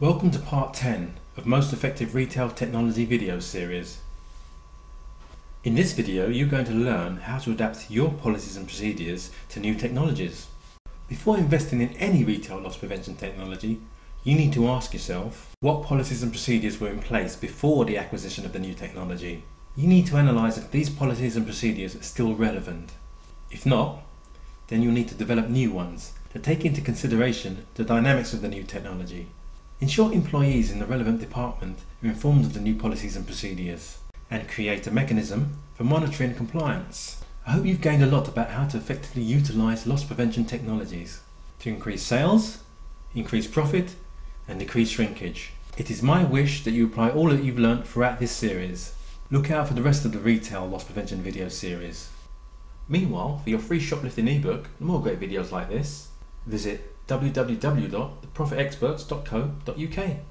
Welcome to part 10 of Most Effective Retail Technology Video Series. In this video you're going to learn how to adapt your policies and procedures to new technologies. Before investing in any retail loss prevention technology, you need to ask yourself what policies and procedures were in place before the acquisition of the new technology. You need to analyse if these policies and procedures are still relevant. If not, then you'll need to develop new ones that take into consideration the dynamics of the new technology. Ensure employees in the relevant department are informed of the new policies and procedures, and create a mechanism for monitoring compliance. I hope you've gained a lot about how to effectively utilise loss prevention technologies to increase sales, increase profit and decrease shrinkage. It is my wish that you apply all that you've learnt throughout this series. Look out for the rest of the retail loss prevention video series. Meanwhile, for your free shoplifting ebook and more great videos like this, visit www.theprofitexperts.co.uk.